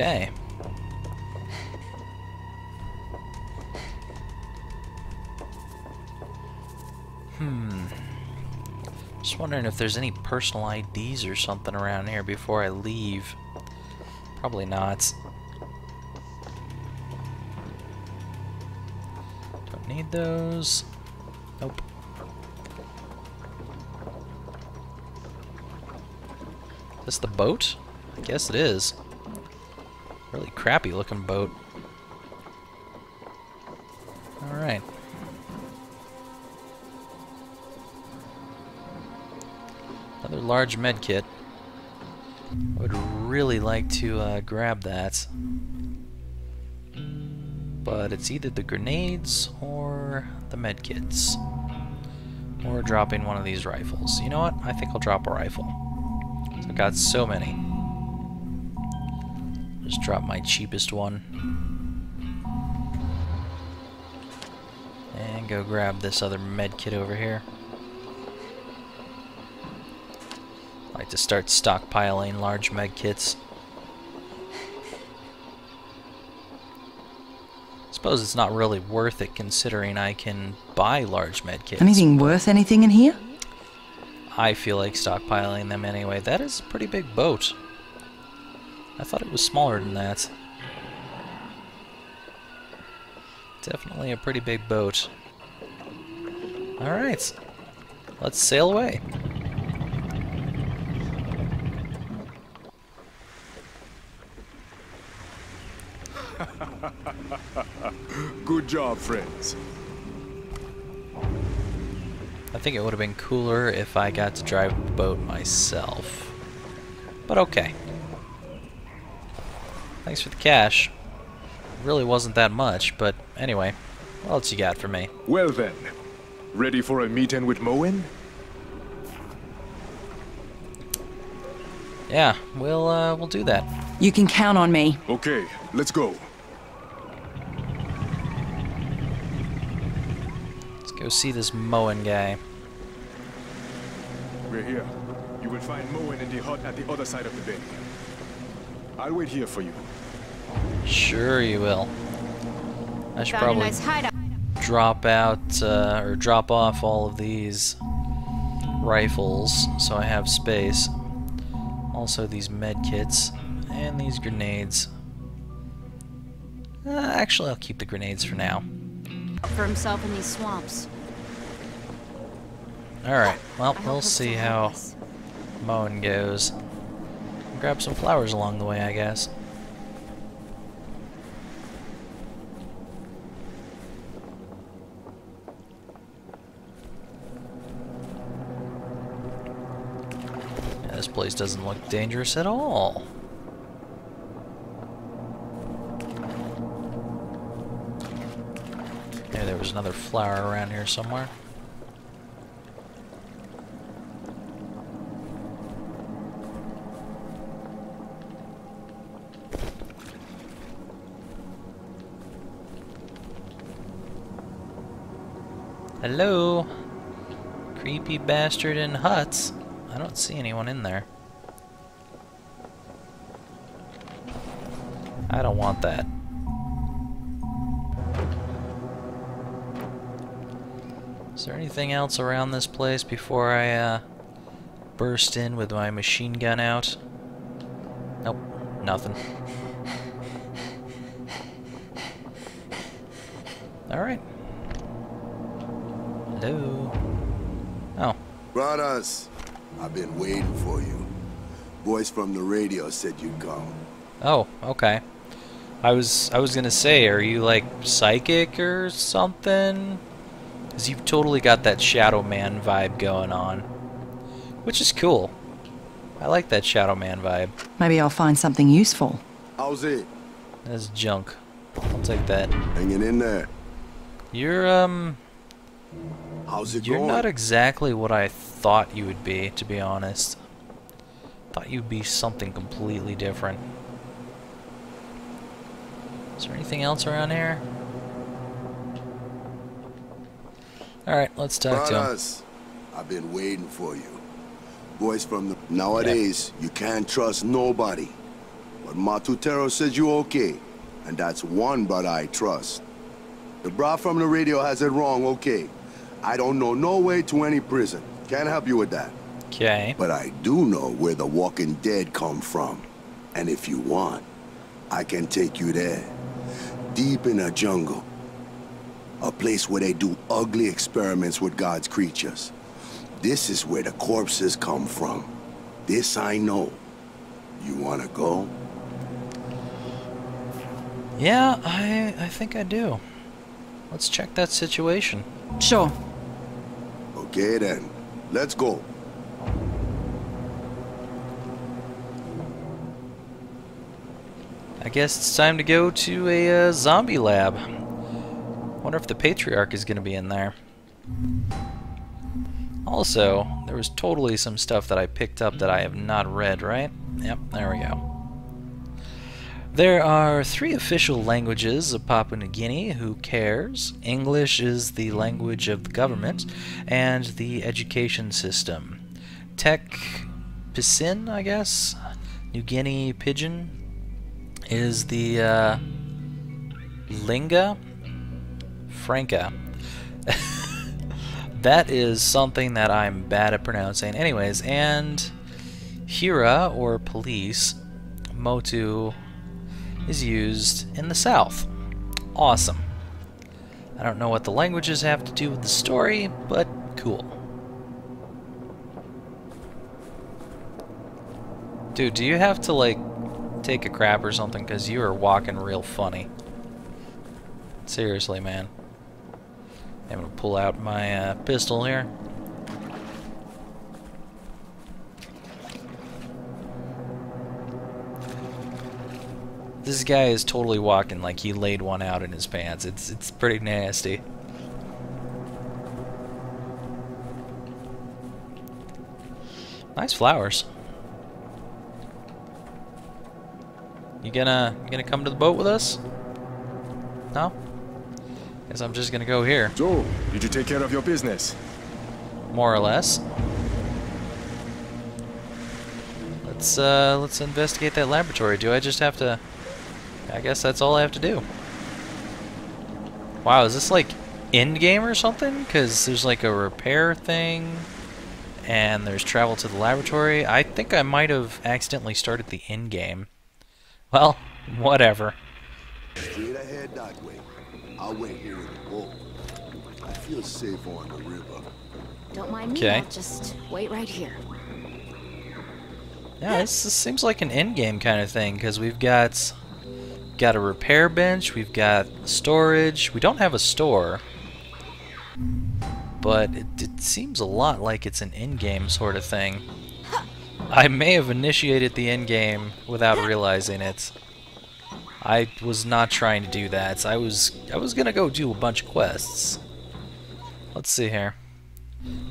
Okay. Just wondering if there's any personal IDs or something around here before I leave. Probably not. Don't need those. Nope. Is this the boat? I guess it is. Really crappy looking boat. Alright. Another large med kit. I would really like to grab that. But it's either the grenades or the med kits. Or dropping one of these rifles. You know what? I think I'll drop a rifle. I've got so many. Just drop my cheapest one. And go grab this other med kit over here. Like to start stockpiling large med kits. Suppose it's not really worth it considering I can buy large med kits. Anything worth anything in here? I feel like stockpiling them anyway. That is a pretty big boat. I thought it was smaller than that. Definitely a pretty big boat. Alright, let's sail away. Good job, friends. I think it would have been cooler if I got to drive the boat myself. But okay. Thanks for the cash. It really wasn't that much, but anyway. What else you got for me? Well then, ready for a meet-in with Moen? Yeah, we'll do that. You can count on me. Okay, let's go. Let's go see this Moen guy. We're here. You will find Moen in the hut at the other side of the bay. I'll wait here for you. Sure you will. I should probably drop out or drop off all of these rifles so I have space. Also these med kits and these grenades. Actually, I'll keep the grenades for now. For himself in these swamps. All right. Well, we'll see how Moen goes. Grab some flowers along the way, I guess. Yeah, this place doesn't look dangerous at all. Yeah, there was another flower around here somewhere. Hello? Creepy bastard in huts. I don't see anyone in there. I don't want that. Is there anything else around this place before I burst in with my machine gun out? Nope, nothing. Alright. Hello. Oh. Brothers, I've been waiting for you. Boys from the radio said you'd come. Oh, okay. I was gonna say, are you like psychic or something? Cause you've totally got that Shadow Man vibe going on, which is cool. I like that Shadow Man vibe. Maybe I'll find something useful. How's it? That's junk. I'll take that. Hanging in there. You're How's it going? You're not exactly what I thought you would be, to be honest. Thought you'd be something completely different. Is there anything else around here? Alright, let's talk to him. I've been waiting for you. Boys from the... Nowadays, you can't trust nobody. But Matutero says you're okay, and that's one brother I trust. The bra from the radio has it wrong, okay. I don't know no way to any prison. Can't help you with that. Okay. But I do know where the walking dead come from. And if you want, I can take you there. Deep in a jungle. A place where they do ugly experiments with God's creatures. This is where the corpses come from. This I know. You wanna go? Yeah, I think I do. Let's check that situation. Sure. Okay then, let's go. I guess it's time to go to a zombie lab. Wonder if the patriarch is gonna be in there. Also, there was totally some stuff that I picked up that I have not read, right? Yep, there we go. There are 3 official languages of Papua New Guinea. Who cares? English is the language of the government and the education system. Tek Pisin, I guess? New Guinea Pidgin is the lingua franca. That is something that I'm bad at pronouncing. Anyways, and Hira, or police, Motu, is used in the South. Awesome. I don't know what the languages have to do with the story, but cool. Dude, do you have to, like, take a crap or something? Because you are walking real funny. Seriously, man. I'm gonna pull out my pistol here. This guy is totally walking like he laid one out in his pants. It's pretty nasty. Nice flowers. You gonna come to the boat with us? No? Guess I'm just gonna go here. So, did you take care of your business? More or less. Let's investigate that laboratory. Do I just have to? I guess that's all I have to do. Wow, is this like end game or something? Because there's like a repair thing, and there's travel to the laboratory. I think I might have accidentally started the end game. Well, whatever. Straight ahead that way. I'll wait here in the boat. I feel safe on the river. Don't mind me, I'll just wait right here. Yeah, this seems like an endgame kind of thing, because we've got a repair bench, we've got storage, we don't have a store. But it seems a lot like it's an endgame sort of thing. I may have initiated the endgame without realizing it. I was not trying to do that. I was gonna go do a bunch of quests. Let's see here.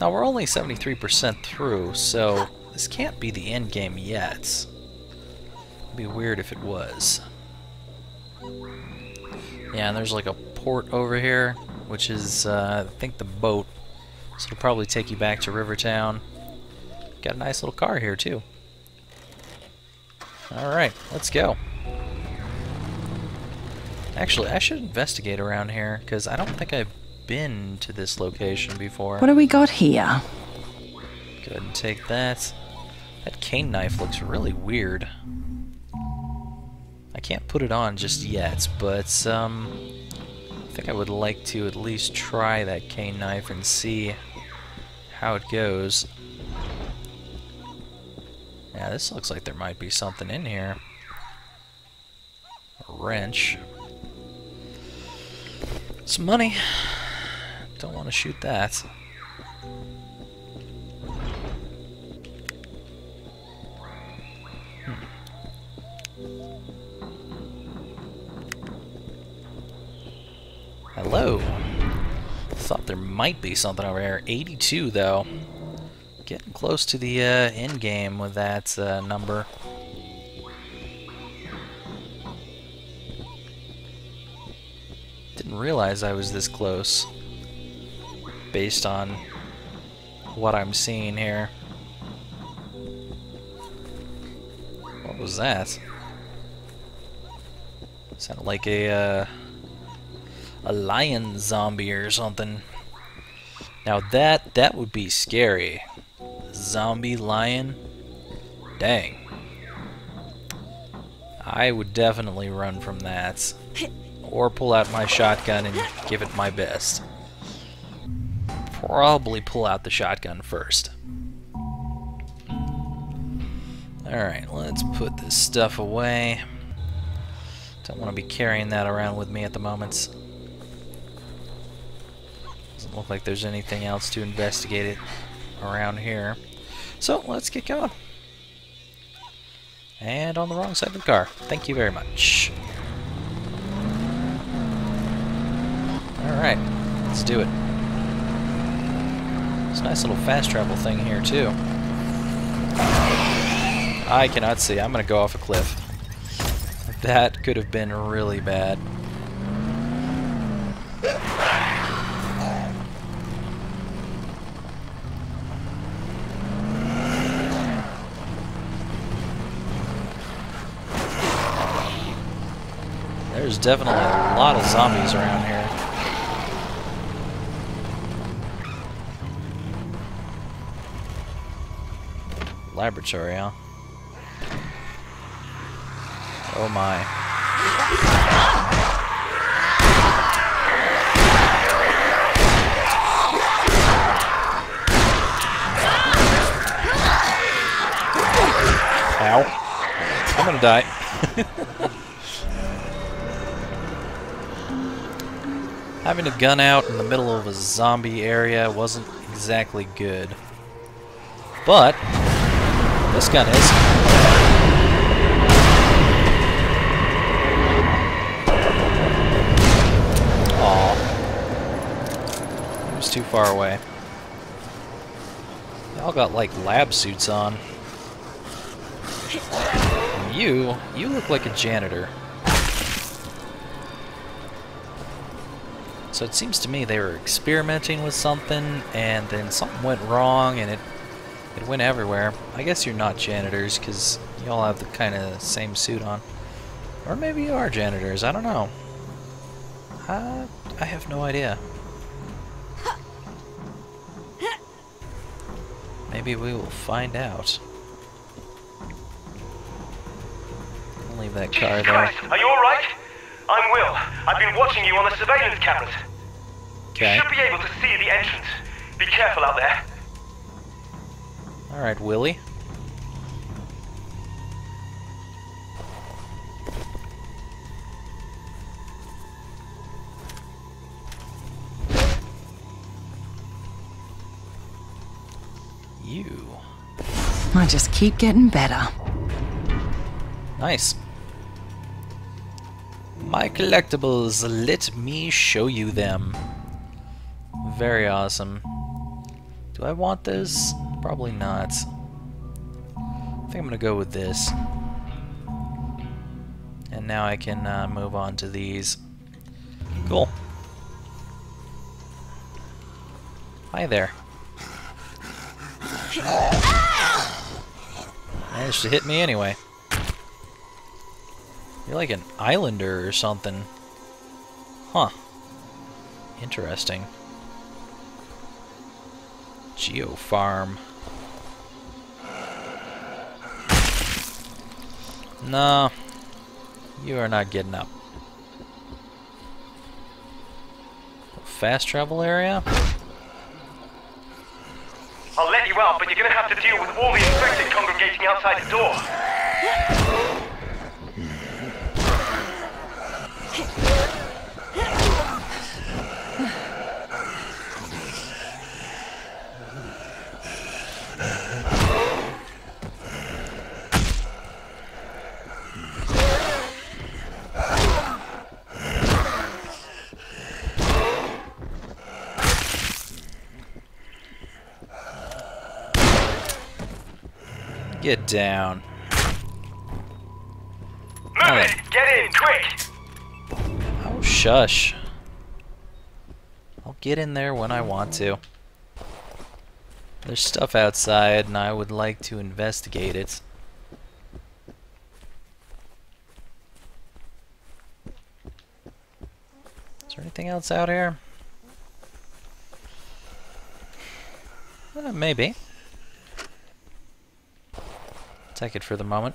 Now we're only 73% through, so this can't be the end game yet. It'd be weird if it was. Yeah, and there's like a port over here, which is I think the boat. So it'll probably take you back to Rivertown. Got a nice little car here too. All right, let's go. Actually, I should investigate around here, because I don't think I've been to this location before. What do we got here? Go ahead and take that. That cane knife looks really weird. I can't put it on just yet, but I think I would like to at least try that cane knife and see how it goes. Yeah, this looks like there might be something in here. A wrench. Some money. Don't want to shoot that. Hello. Thought there might be something over here. 82 though. Getting close to the end game with that number. Didn't realize I was this close based on what I'm seeing here. What was that? Sounded like a lion zombie or something. Now that would be scary. Zombie lion? Dang. I would definitely run from that. Or pull out my shotgun and give it my best. Probably pull out the shotgun first. Alright, let's put this stuff away. Don't want to be carrying that around with me at the moment. Doesn't look like there's anything else to investigate it around here. So, let's get going. And on the wrong side of the car. Thank you very much. Alright, let's do it. It's a nice little fast travel thing here, too. I cannot see. I'm going to go off a cliff. That could have been really bad. There's definitely a lot of zombies around here. Laboratory, huh? Oh my. Ow. I'm gonna die. Having a gun out in the middle of a zombie area wasn't exactly good. But this gun is. Too far away. Y'all got like lab suits on. You look like a janitor. So it seems to me they were experimenting with something and then something went wrong and it went everywhere. I guess you're not janitors because y'all have the kind of same suit on. Or maybe you are janitors, I don't know. I have no idea. Maybe we will find out. I'll leave that car there. Jesus Christ, are you alright? I'm Will. I've been watching you on the surveillance cameras. Okay. You should be able to see the entrance. Be careful out there. Alright, Willie. I just keep getting better. Nice. My collectibles, let me show you them. Very awesome. Do I want this? Probably not. I think I'm gonna go with this. And now I can move on to these. Cool. Hi there. Managed to hit me anyway. You're like an islander or something. Huh. Interesting. Geofarm. No. You are not getting up. Fast travel area? I'll let you out, but you're gonna have to deal with all the infected congregating outside the door. Get down. Move it! Get in, quick! Oh, shush. I'll get in there when I want to. There's stuff outside, and I would like to investigate it. there anything else out here? Maybe. Take it for the moment.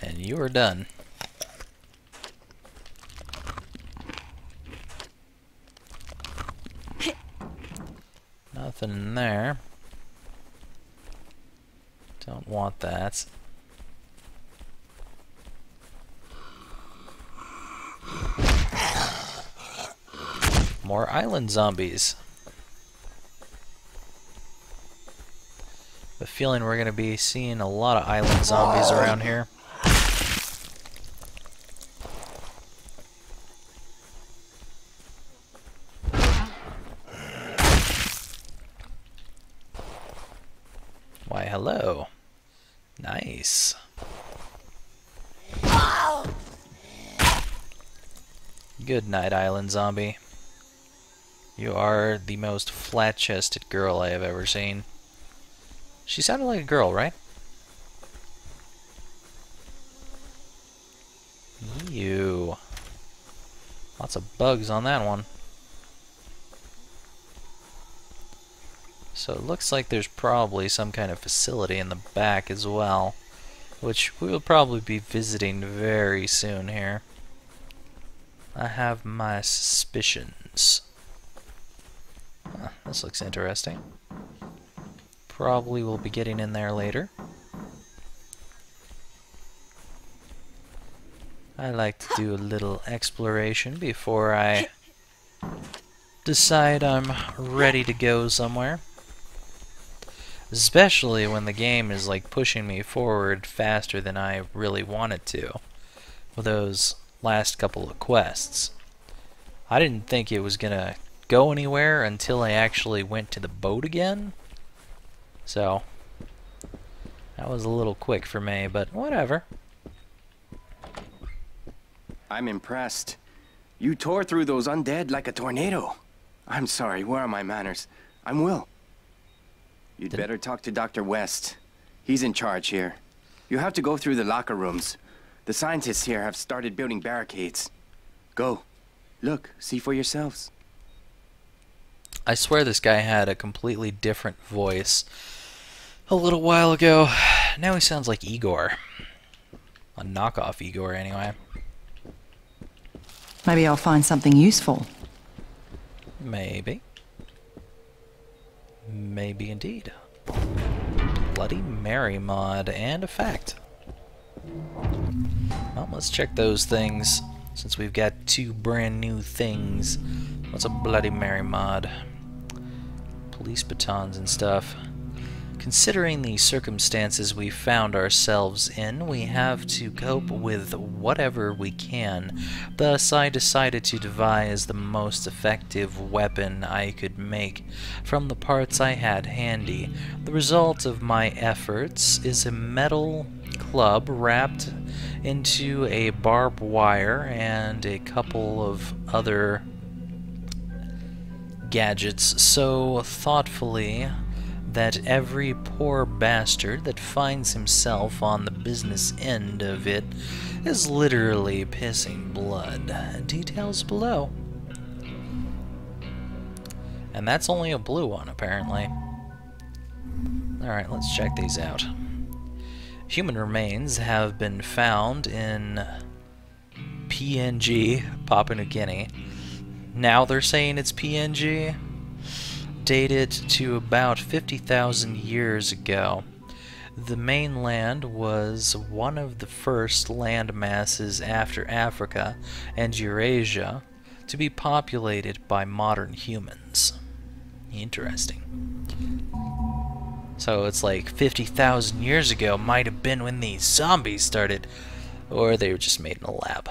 And you are done. Nothing in there. Don't want that. More island zombies. The feeling we're going to be seeing a lot of island zombies around here. Why, hello. Nice. Good night, island zombie. You are the most flat-chested girl I have ever seen. She sounded like a girl, right? Ew. Lots of bugs on that one. So it looks like there's probably some kind of facility in the back as well, which we will probably be visiting very soon here. I have my suspicions. Huh, this looks interesting. Probably we'll be getting in there later. I like to do a little exploration before I decide I'm ready to go somewhere. Especially when the game is like pushing me forward faster than I really wanted to with those last couple of quests. I didn't think it was gonna go anywhere until I actually went to the boat again. So that was a little quick for me, but whatever. I'm impressed. You tore through those undead like a tornado. I'm sorry, where are my manners? I'm Will. You'd better talk to Dr. West. He's in charge here. You have to go through the locker rooms. The scientists here have started building barricades. Go. Look, see for yourselves. I swear this guy had a completely different voice a little while ago. Now he sounds like Igor. A knockoff Igor, anyway. Maybe I'll find something useful. Maybe. Maybe indeed. Bloody Mary mod and effect. Well, let's check those things since we've got two brand new things. What's a Bloody Mary mod? Police batons and stuff. Considering the circumstances we found ourselves in, we have to cope with whatever we can. Thus, I decided to devise the most effective weapon I could make from the parts I had handy. The result of my efforts is a metal club wrapped into a barbed wire and a couple of other gadgets so thoughtfully that every poor bastard that finds himself on the business end of it is literally pissing blood. Details below. And that's only a blue one, apparently. Alright, let's check these out. Human remains have been found in PNG, Papua New Guinea. Now they're saying it's PNG. Dated to about 50,000 years ago. The mainland was one of the first land masses after Africa and Eurasia to be populated by modern humans. Interesting. So it's like 50,000 years ago might have been when these zombies started, or they were just made in a lab.